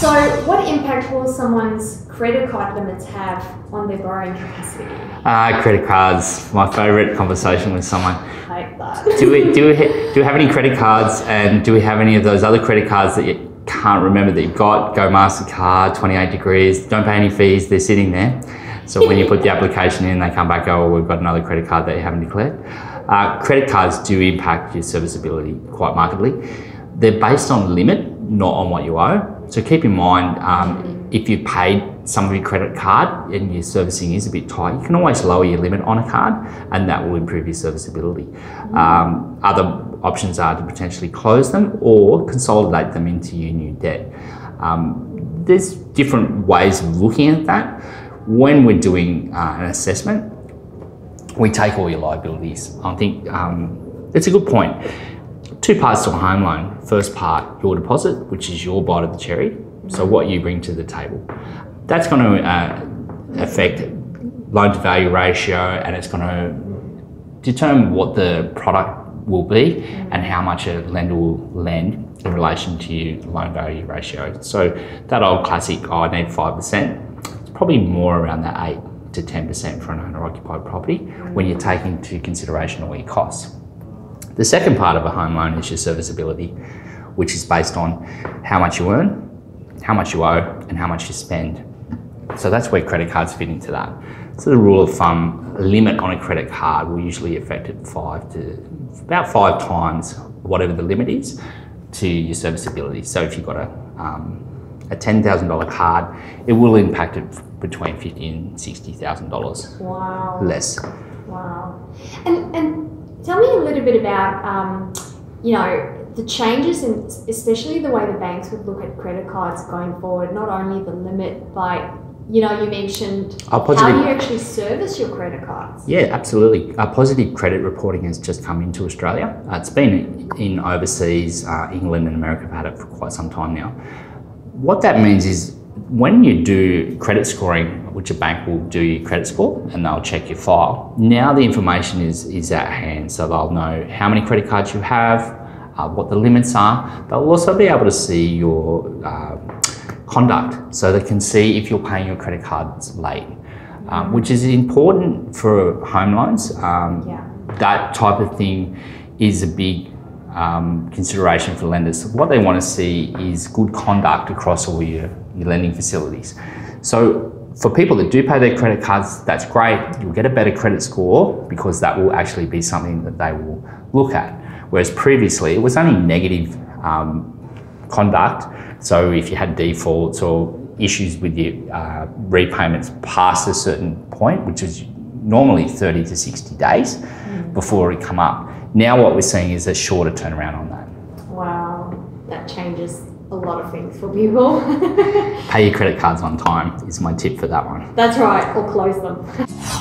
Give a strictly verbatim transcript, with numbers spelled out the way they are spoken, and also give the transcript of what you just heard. So what impact will someone's credit card limits have on their borrowing capacity? Uh, credit cards, my favourite conversation with someone. I like that. Do we, do, we ha do we have any credit cards, and do we have any of those other credit cards that you can't remember that you've got? Go Mastercard, twenty-eight degrees, don't pay any fees, they're sitting there. So when you put the application in, they come back, oh, well, we've got another credit card that you haven't declared. Uh, credit cards do impact your serviceability quite markedly. They're based on limit, not on what you owe. So keep in mind, um, if you paid some of your credit card and your servicing is a bit tight, you can always lower your limit on a card, and that will improve your serviceability. Um, other options are to potentially close them or consolidate them into your new debt. Um, there's different ways of looking at that. When we're doing uh, an assessment, we take all your liabilities. I think um, it's a good point. Two parts to a home loan. First part, your deposit, which is your bite of the cherry. So what you bring to the table. That's going to uh, affect loan to value ratio, and it's going to determine what the product will be and how much a lender will lend in relation to your loan value ratio. So that old classic, oh, I need five percent, it's probably more around that eight to ten percent for an owner-occupied property when you take into consideration all your costs. The second part of a home loan is your serviceability, which is based on how much you earn, how much you owe, and how much you spend. So that's where credit cards fit into that. So the rule of thumb, a limit on a credit card will usually affect it five to about five times whatever the limit is to your serviceability. So if you've got a, um, a ten thousand dollar card, it will impact it between fifty thousand and sixty thousand dollars. Wow. Less. Wow. And, and tell me a little bit about, um, you know, the changes in especially the way the banks would look at credit cards going forward, not only the limit, but you know, you mentioned how you actually service your credit cards. Yeah, absolutely. Our positive credit reporting has just come into Australia. Uh, it's been in overseas, uh, England and America have had it for quite some time now. What that means is when you do credit scoring, which a bank will do your credit score and they'll check your file, now the information is, is at hand. So they'll know how many credit cards you have, Uh, what the limits are. They'll also be able to see your uh, conduct, so they can see if you're paying your credit cards late, um, which is important for home loans. Um, yeah. That type of thing is a big um, consideration for lenders. What they want to see is good conduct across all your, your lending facilities. So for people that do pay their credit cards, that's great. You'll get a better credit score because that will actually be something that they will look at. Whereas previously, it was only negative um, conduct. So if you had defaults or issues with your uh, repayments past a certain point, which is normally thirty to sixty days mm. before it come up. Now what we're seeing is a shorter turnaround on that. Wow, that changes a lot of things for people. Pay your credit cards on time is my tip for that one. That's right, or close them.